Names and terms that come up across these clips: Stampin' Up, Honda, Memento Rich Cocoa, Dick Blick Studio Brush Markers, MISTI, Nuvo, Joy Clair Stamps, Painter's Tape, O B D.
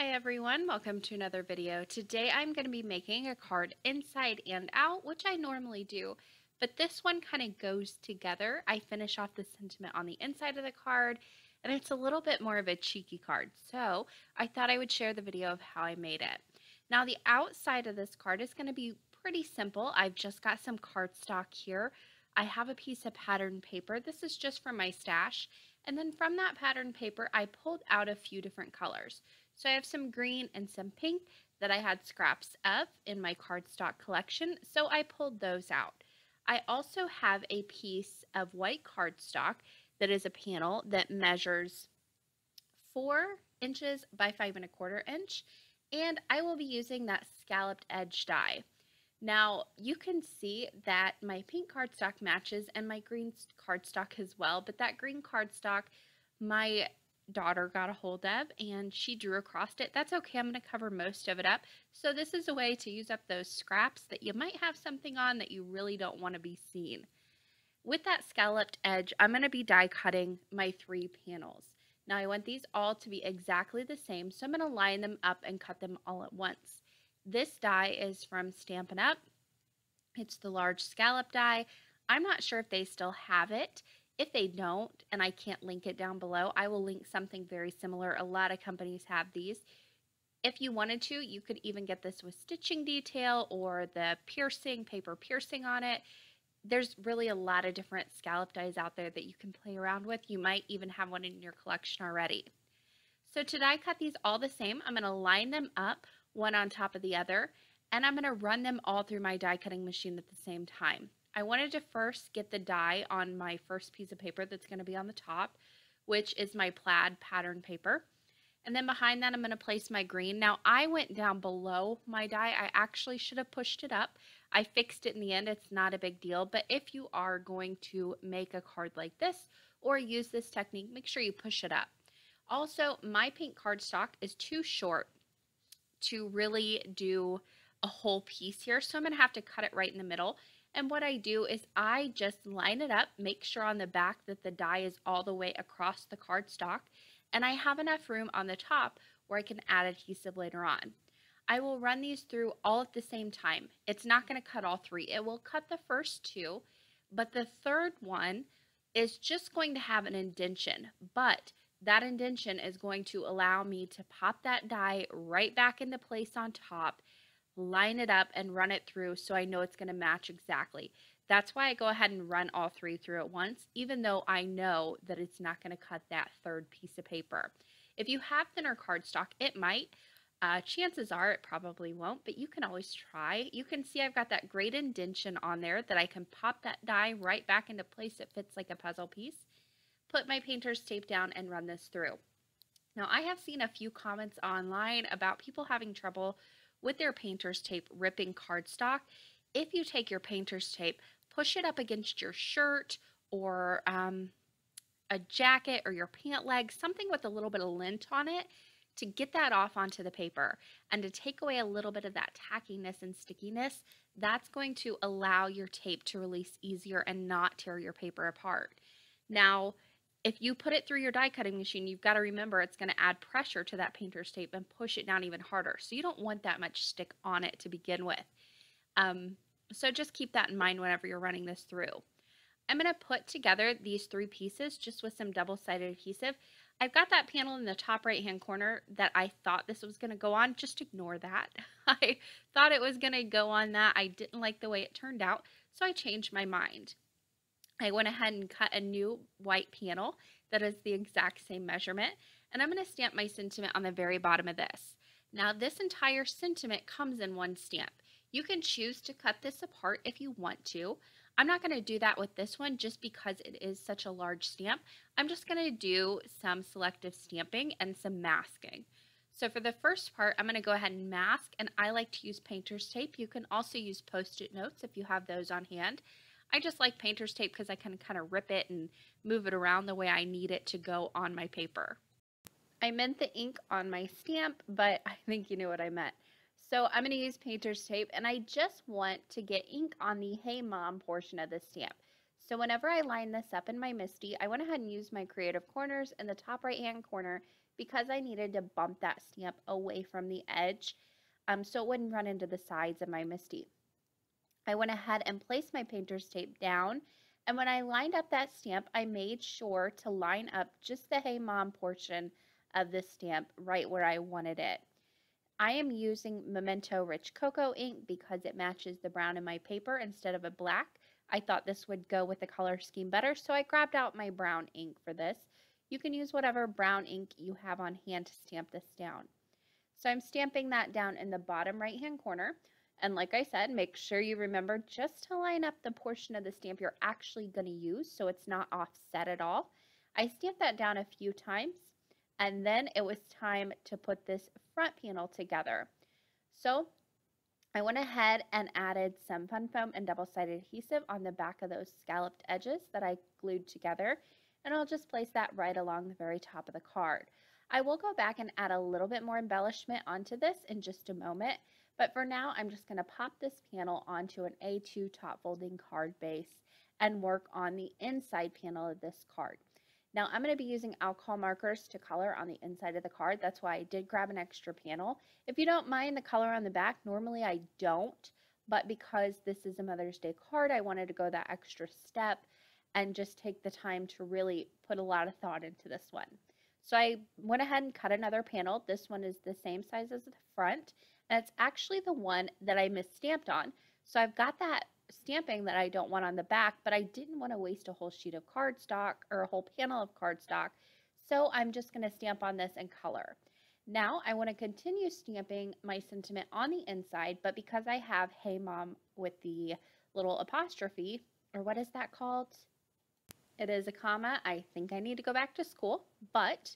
Hi everyone, welcome to another video. Today I'm going to be making a card inside and out, which I normally do, but this one kind of goes together. I finish off the sentiment on the inside of the card, and it's a little bit more of a cheeky card, so I thought I would share the video of how I made it. Now the outside of this card is going to be pretty simple. I've just got some cardstock here. I have a piece of pattern paper. This is just from my stash, and then from that pattern paper I pulled out a few different colors. So I have some green and some pink that I had scraps of in my cardstock collection, so I pulled those out. I also have a piece of white cardstock that is a panel that measures 4 inches by 5 1/4 inch, and I will be using that scalloped edge die. Now you can see that my pink cardstock matches and my green cardstock as well, but that green cardstock, my daughter got a hold of and she drew across it. That's okay, I'm going to cover most of it up. So this is a way to use up those scraps that you might have something on that you really don't want to be seen. With that scalloped edge, I'm going to be die cutting my 3 panels. Now I want these all to be exactly the same, so I'm going to line them up and cut them all at once. This die is from Stampin' Up. It's the large scallop die. I'm not sure if they still have it. If they don't, and I can't link it down below, I will link something very similar. A lot of companies have these. If you wanted to, you could even get this with stitching detail or the piercing, paper piercing on it. There's really a lot of different scallop dies out there that you can play around with. You might even have one in your collection already. So today I cut these all the same. I'm going to line them up one on top of the other, and I'm going to run them all through my die cutting machine at the same time. I wanted to first get the die on my first piece of paper that's going to be on the top, which is my plaid pattern paper. And then behind that, I'm going to place my green. Now, I went down below my die. I actually should have pushed it up. I fixed it in the end. It's not a big deal. But if you are going to make a card like this or use this technique, make sure you push it up. Also, my pink cardstock is too short to really do a whole piece here, so I'm going to have to cut it right in the middle. And what I do is I just line it up, make sure on the back that the die is all the way across the cardstock, and I have enough room on the top where I can add adhesive later on. I will run these through all at the same time. It's not going to cut all 3. It will cut the first 2, but the third one is just going to have an indentation, but that indentation is going to allow me to pop that die right back into place on top, line it up, and run it through so I know it's going to match exactly. That's why I go ahead and run all 3 through at once, even though I know that it's not going to cut that third piece of paper. If you have thinner cardstock, it might. Chances are it probably won't, but you can always try. You can see I've got that great indentation on there that I can pop that die right back into place. It fits like a puzzle piece. Put my painter's tape down and run this through. Now, I have seen a few comments online about people having trouble with their painter's tape ripping cardstock. If you take your painter's tape, push it up against your shirt or a jacket or your pant leg, something with a little bit of lint on it to get that off onto the paper and to take away a little bit of that tackiness and stickiness. That's going to allow your tape to release easier and not tear your paper apart. Now, if you put it through your die cutting machine, you've got to remember it's going to add pressure to that painter's tape and push it down even harder. So you don't want that much stick on it to begin with. So just keep that in mind whenever you're running this through. I'm going to put together these 3 pieces just with some double-sided adhesive. I've got that panel in the top right-hand corner that I thought this was going to go on. Just ignore that. I thought it was going to go on that. I didn't like the way it turned out, so I changed my mind. I went ahead and cut a new white panel that is the exact same measurement, and I'm going to stamp my sentiment on the very bottom of this. Now, this entire sentiment comes in one stamp. You can choose to cut this apart if you want to. I'm not going to do that with this one just because it is such a large stamp. I'm just going to do some selective stamping and some masking. So for the first part, I'm going to go ahead and mask, and I like to use painter's tape. You can also use Post-it notes if you have those on hand. I just like painter's tape because I can kind of rip it and move it around the way I need it to go on my paper. I meant the ink on my stamp, but I think you knew what I meant. So I'm going to use painter's tape, and I just want to get ink on the Hey Mom portion of the stamp. So whenever I line this up in my MISTI, I went ahead and used my creative corners in the top right hand corner because I needed to bump that stamp away from the edge so it wouldn't run into the sides of my MISTI. I went ahead and placed my painter's tape down, and when I lined up that stamp, I made sure to line up just the Hey Mom portion of the stamp right where I wanted it. I am using Memento Rich Cocoa ink because it matches the brown in my paper instead of a black. I thought this would go with the color scheme better, so I grabbed out my brown ink for this. You can use whatever brown ink you have on hand to stamp this down. So I'm stamping that down in the bottom right-hand corner. And like I said, make sure you remember just to line up the portion of the stamp you're actually going to use so it's not offset at all. I stamped that down a few times, and then it was time to put this front panel together. So I went ahead and added some fun foam and double-sided adhesive on the back of those scalloped edges that I glued together, and I'll just place that right along the very top of the card. I will go back and add a little bit more embellishment onto this in just a moment, but for now I'm just going to pop this panel onto an A2 top folding card base and work on the inside panel of this card. Now I'm going to be using alcohol markers to color on the inside of the card. That's why I did grab an extra panel. If you don't mind the color on the back, normally I don't, but because this is a Mother's Day card, I wanted to go that extra step and just take the time to really put a lot of thought into this one. So I went ahead and cut another panel. This one is the same size as the front, and it's actually the one that I misstamped on. So I've got that stamping that I don't want on the back, but I didn't want to waste a whole sheet of cardstock or a whole panel of cardstock. So I'm just going to stamp on this and color. Now I want to continue stamping my sentiment on the inside, but because I have Hey Mom with the little apostrophe, or what is that called? It is a comma. I think I need to go back to school, but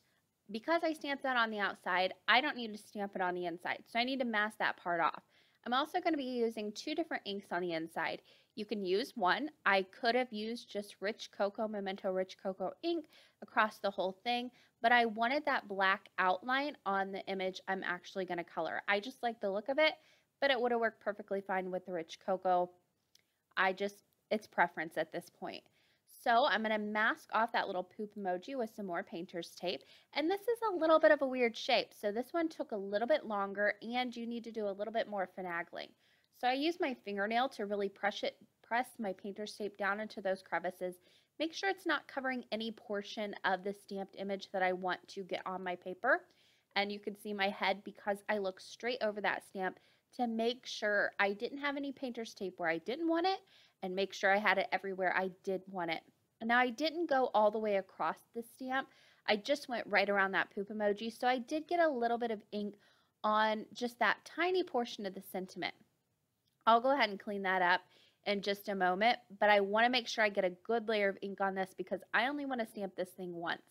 because I stamped that on the outside, I don't need to stamp it on the inside. So I need to mask that part off. I'm also going to be using two different inks on the inside. You can use one. I could have used just Rich Cocoa, Memento Rich Cocoa ink across the whole thing, but I wanted that black outline on the image I'm actually going to color. I just like the look of it, but it would have worked perfectly fine with the Rich Cocoa. It's preference at this point. So I'm going to mask off that little poop emoji with some more painter's tape. And this is a little bit of a weird shape. So this one took a little bit longer and you need to do a little bit more finagling. So I used my fingernail to really press my painter's tape down into those crevices. Make sure it's not covering any portion of the stamped image that I want to get on my paper. And you can see my head because I look straight over that stamp to make sure I didn't have any painter's tape where I didn't want it and make sure I had it everywhere I did want it. Now I didn't go all the way across the stamp. I just went right around that poop emoji. So I did get a little bit of ink on just that tiny portion of the sentiment. I'll go ahead and clean that up in just a moment, but I want to make sure I get a good layer of ink on this because I only want to stamp this thing once.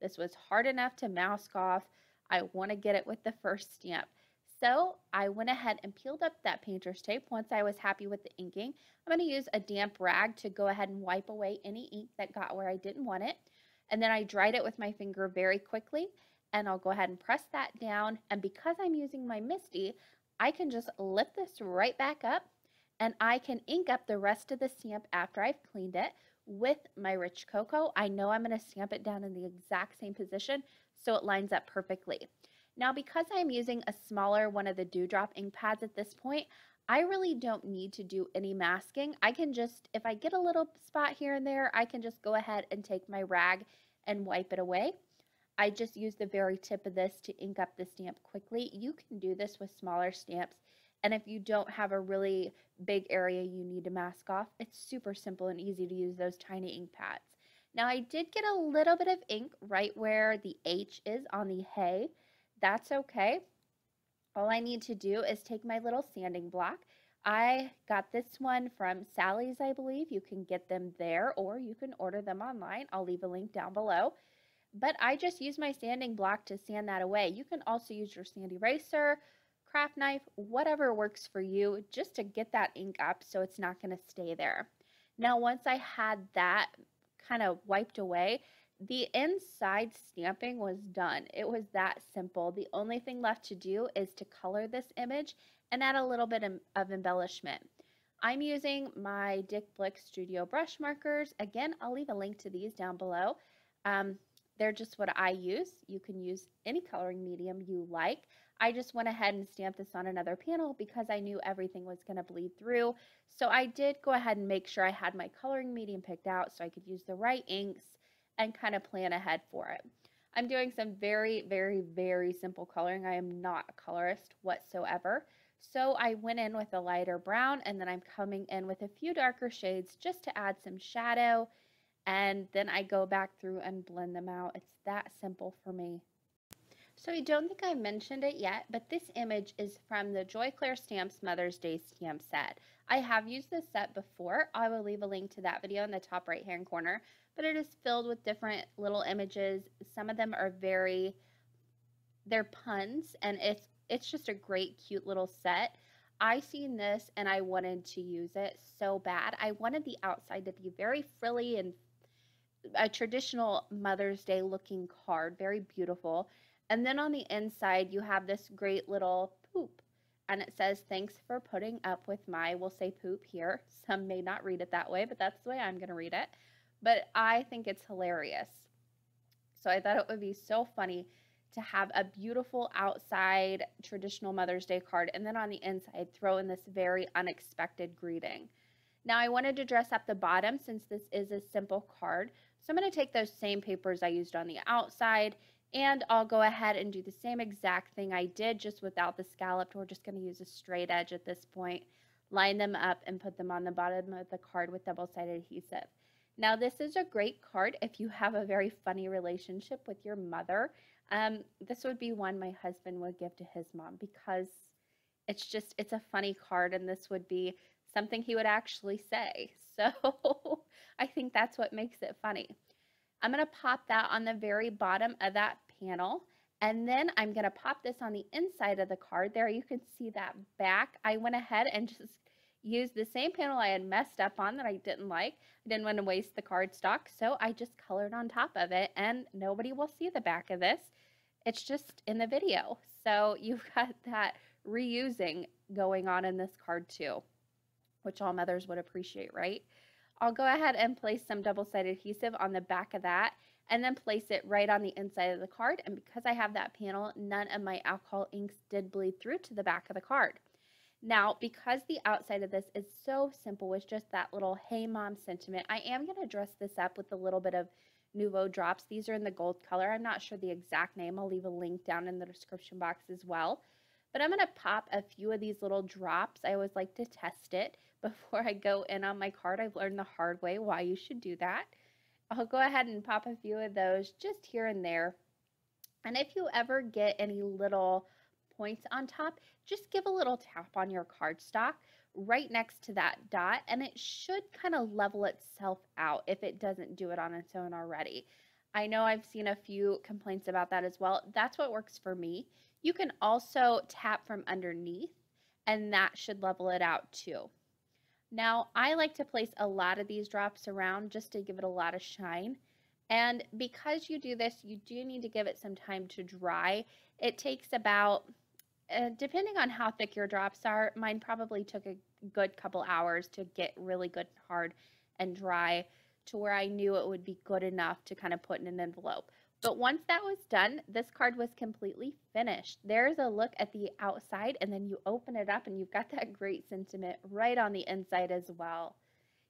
This was hard enough to mask off. I want to get it with the first stamp. So I went ahead and peeled up that painter's tape. Once I was happy with the inking, I'm going to use a damp rag to go ahead and wipe away any ink that got where I didn't want it. And then I dried it with my finger very quickly, and I'll go ahead and press that down. And because I'm using my MISTI, I can just lift this right back up and I can ink up the rest of the stamp after I've cleaned it with my Rich Cocoa. I know I'm going to stamp it down in the exact same position so it lines up perfectly. Now, because I'm using a smaller one of the dewdrop ink pads at this point, I really don't need to do any masking. I can just, if I get a little spot here and there, I can just go ahead and take my rag and wipe it away. I just use the very tip of this to ink up the stamp quickly. You can do this with smaller stamps. And if you don't have a really big area you need to mask off, it's super simple and easy to use those tiny ink pads. Now, I did get a little bit of ink right where the H is on the hay. That's okay. All I need to do is take my little sanding block. I got this one from Sally's, I believe. You can get them there or you can order them online. I'll leave a link down below. But I just use my sanding block to sand that away. You can also use your sand eraser, craft knife, whatever works for you just to get that ink up so it's not going to stay there. Now, once I had that kind of wiped away, the inside stamping was done. It was that simple. The only thing left to do is to color this image and add a little bit of embellishment. I'm using my Dick Blick Studio Brush Markers. Again, I'll leave a link to these down below. They're just what I use. You can use any coloring medium you like. I just went ahead and stamped this on another panel because I knew everything was going to bleed through. So I did go ahead and make sure I had my coloring medium picked out so I could use the right inks and kind of plan ahead for it. I'm doing some very, very, very simple coloring. I am not a colorist whatsoever. So I went in with a lighter brown, and then I'm coming in with a few darker shades just to add some shadow. And then I go back through and blend them out. It's that simple for me. So I don't think I mentioned it yet, but this image is from the Joy Clair Stamps Mother's Day stamp set. I have used this set before. I will leave a link to that video in the top right hand corner, but it is filled with different little images. Some of them are they're puns, and it's just a great, cute little set. I seen this and I wanted to use it so bad. I wanted the outside to be very frilly and a traditional Mother's Day looking card, very beautiful. And then on the inside, you have this great little poop, and it says, "Thanks for putting up with my," we'll say poop here. Some may not read it that way, but that's the way I'm going to read it. But I think it's hilarious. So I thought it would be so funny to have a beautiful outside traditional Mother's Day card, and then on the inside throw in this very unexpected greeting. Now I wanted to dress up the bottom since this is a simple card. So I'm going to take those same papers I used on the outside, and I'll go ahead and do the same exact thing I did, just without the scalloped. We're just going to use a straight edge at this point, line them up, and put them on the bottom of the card with double-sided adhesive. Now this is a great card if you have a very funny relationship with your mother. This would be one my husband would give to his mom, because it's a funny card, and this would be something he would actually say. So I think that's what makes it funny. I'm going to pop that on the very bottom of that panel, and then I'm going to pop this on the inside of the card. There you can see that back. I went ahead and just used the same panel I had messed up on that I didn't like. I didn't want to waste the cardstock, so I just colored on top of it, and nobody will see the back of this. It's just in the video. So you've got that reusing going on in this card too, which all mothers would appreciate, right? I'll go ahead and place some double-sided adhesive on the back of that, and then place it right on the inside of the card. And because I have that panel, none of my alcohol inks did bleed through to the back of the card. Now, because the outside of this is so simple with just that little "Hey Mom" sentiment, I am going to dress this up with a little bit of Nuvo drops. These are in the gold color. I'm not sure the exact name. I'll leave a link down in the description box as well. But I'm going to pop a few of these little drops. I always like to test it before I go in on my card. I've learned the hard way why you should do that. I'll go ahead and pop a few of those just here and there. And if you ever get any little points on top, just give a little tap on your cardstock right next to that dot, and it should kind of level itself out if it doesn't do it on its own already. I know I've seen a few complaints about that as well. That's what works for me. You can also tap from underneath, and that should level it out too. Now, I like to place a lot of these drops around just to give it a lot of shine. And because you do this, you do need to give it some time to dry. It takes about, depending on how thick your drops are, mine probably took a good couple hours to get really good and hard and dry to where I knew it would be good enough to kind of put in an envelope. But once that was done, this card was completely finished. There's a look at the outside, and then you open it up and you've got that great sentiment right on the inside as well.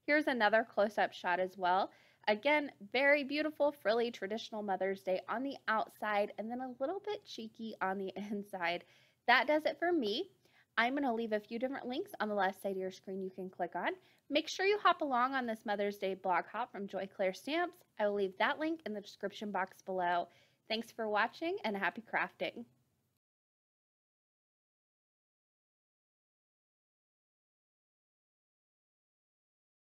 Here's another close-up shot as well. Again, very beautiful, frilly, traditional Mother's Day on the outside, and then a little bit cheeky on the inside. That does it for me. I'm going to leave a few different links on the left side of your screen you can click on. Make sure you hop along on this Mother's Day blog hop from Joy Clair Stamps. I will leave that link in the description box below. Thanks for watching, and happy crafting.